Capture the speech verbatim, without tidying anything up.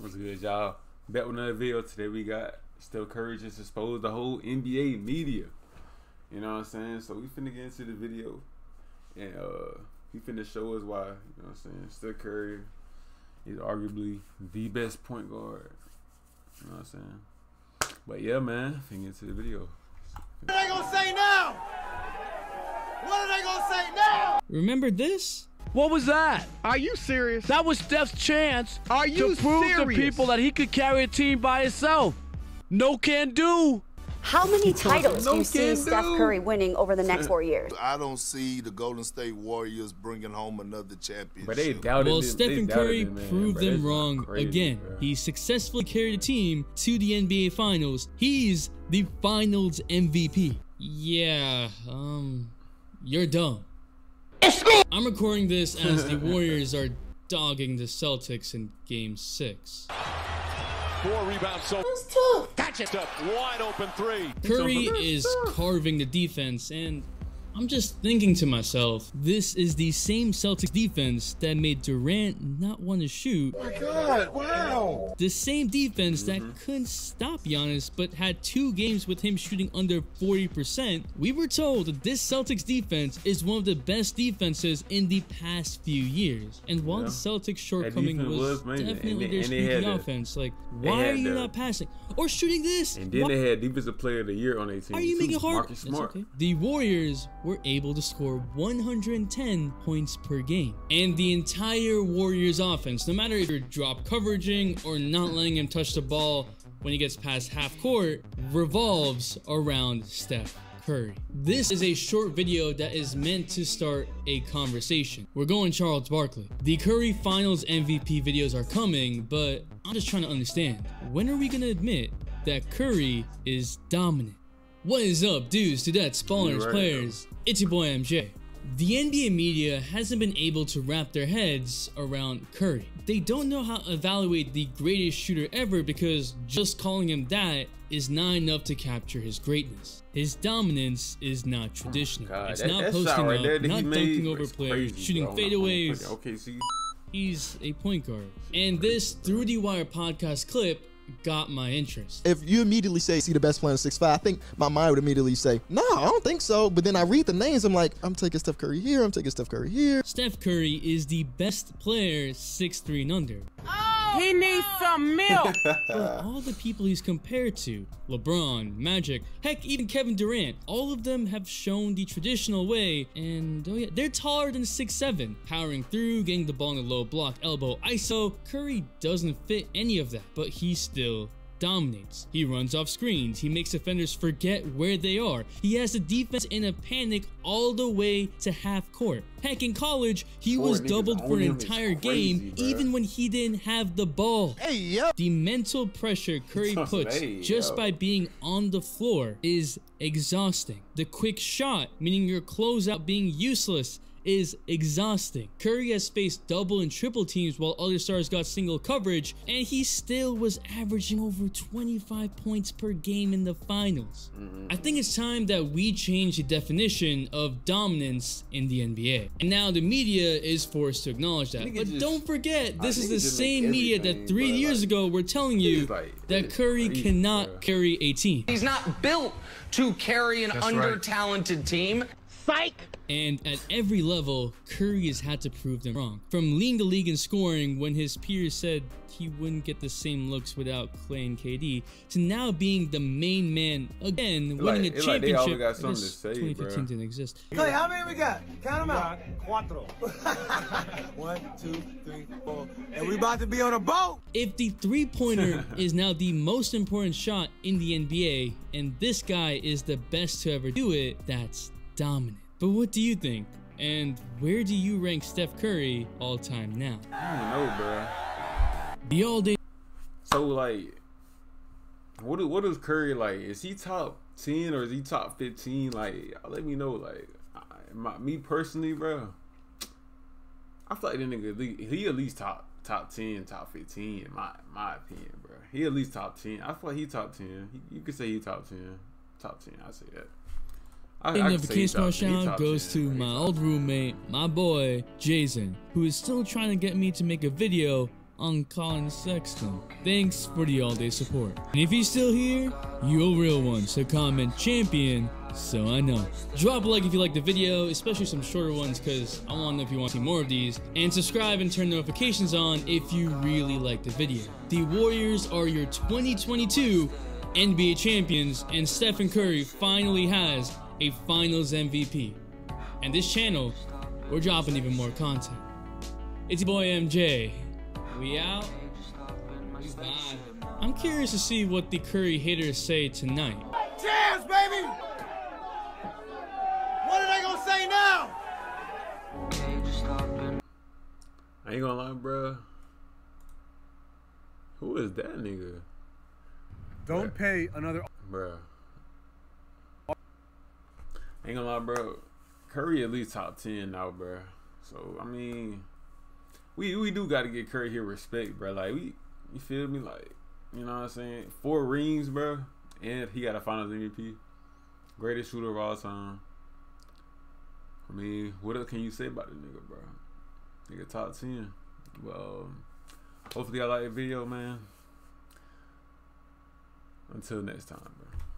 What's good, y'all? Back with another video. Today we got Stephen Curry just exposed the whole N B A media. You know what I'm saying? So we finna get into the video, and uh, he finna show us why. You know what I'm saying? Stephen Curry is arguably the best point guard. You know what I'm saying? But yeah, man, finna get into the video. What are they gonna say now? What are they gonna say now? Remember this? What was that? Are you serious? That was Steph's chance Are you to prove serious? to people that he could carry a team by himself. No can do. How many titles no do you see Steph Curry winning over the next four years? I don't see the Golden State Warriors bringing home another championship. But they doubted well, Stephen Curry him, proved them wrong crazy, again. Bro. He successfully carried a team to the N B A Finals. He's the Finals M V P. Yeah, um, you're dumb. I'm recording this as the Warriors are dogging the Celtics in Game Six. Four rebounds, so that's two. Catch it up, wide open three. Curry is carving the defense, and I'm just thinking to myself, this is the same Celtics defense that made Durant not want to shoot. Oh my God! Wow. The same defense mm-hmm. that couldn't stop Giannis, but had two games with him shooting under forty percent. We were told that this Celtics defense is one of the best defenses in the past few years. And while yeah. the Celtics' shortcoming was, was definitely their sneaky offense, like why are you the, not passing or shooting this? And then why? They had defensive player of the year on their team. Are you making it hard? Marcus Smart. Okay. The Warriors were able to score one hundred ten points per game. And the entire Warriors offense, no matter if you're drop coveraging or not letting him touch the ball when he gets past half court, revolves around Steph Curry. This is a short video that is meant to start a conversation. We're going Charles Barkley. The Curry Finals M V P videos are coming, but I'm just trying to understand. When are we going to admit that Curry is dominant? What is up, dudes, dudettes, ballers, right, players? Though. It's your boy M J. The N B A media hasn't been able to wrap their heads around Curry. They don't know how to evaluate the greatest shooter ever because just calling him that is not enough to capture his greatness. His dominance is not traditional. Oh God, it's that, not posting right up, there not dunking over players, crazy, shooting bro. fadeaways. Okay, see. He's a point guard. And this Through the Wire podcast clip got my interest. If you immediately say, see the best player in six five, I think my mind would immediately say, no, I don't think so. But then I read the names, I'm like, I'm taking Steph Curry here, I'm taking Steph Curry here. Steph Curry is the best player six three and under. Oh, he needs some milk. For all the people he's compared to, LeBron, Magic, heck, even Kevin Durant, all of them have shown the traditional way, and oh yeah, they're taller than six seven, powering through, getting the ball in a low block, elbow, I S O. Curry doesn't fit any of that, but he's still still dominates. He runs off screens. He makes defenders forget where they are. He has the defense in a panic all the way to half court. Heck, in college, he Poor was doubled for an entire crazy, game, bro. even when he didn't have the ball. Hey, yep. The mental pressure Curry puts hey, just yo. by being on the floor is exhausting. The quick shot, meaning your closeout being useless, is exhausting. Curry has faced double and triple teams while other stars got single coverage, and he still was averaging over twenty-five points per game in the finals. Mm-hmm. I think it's time that we change the definition of dominance in the N B A. And now the media is forced to acknowledge that. But just, don't forget, this is the same media that three years like, ago were telling you like, that Curry crazy, cannot bro. carry a team. He's not built to carry an That's under-talented right. team. Psych! And at every level, Curry has had to prove them wrong. From leading the league in scoring when his peers said he wouldn't get the same looks without Clay and K D, to now being the main man again, it winning like, a championship. Like they got something to say, twenty fifteen bro. didn't exist. Clay, how many we got? Count them out. Cuatro. One, two, three, four. And we about to be on a boat. If the three-pointer is now the most important shot in the N B A, and this guy is the best to ever do it, that's dominant. But what do you think? And where do you rank Steph Curry all time now? I don't know, bro. The all day. So like, what what is Curry like? Is he top ten or is he top fifteen? Like, let me know. Like, I, my, me personally, bro, I feel like that nigga he at least top top ten, top fifteen in my my opinion, bro. He at least top ten. I feel like he top ten. He, you could say he top ten, top ten. I say that. I, and I the vacation shout goes to my old roommate, my boy, Jason, who is still trying to get me to make a video on Colin Sexton. Thanks for the all-day support. And if you're still here, you're a real one, so comment champion so I know. Drop a like if you like the video, especially some shorter ones, because I want to know if you want to see more of these. And subscribe and turn notifications on if you really like the video. The Warriors are your twenty twenty-two N B A champions, and Stephen Curry finally has a Finals M V P. And this channel, we're dropping even more content. It's your boy M J. We out. We vibe. I'm curious to see what the Curry haters say tonight. Cheers, baby! What are they gonna say now? I ain't gonna lie, bro. Who is that nigga? Don't bruh. Pay another. Bro. Ain't gonna lie, bro. Curry at least top ten now, bro. So I mean, we we do gotta get Curry here respect, bro. Like we, you feel me? Like you know what I'm saying? Four rings, bro, and he got a Finals M V P, greatest shooter of all time. I mean, what else can you say about the nigga, bro? Nigga top ten. Well, hopefully I like the video, man. Until next time, bro.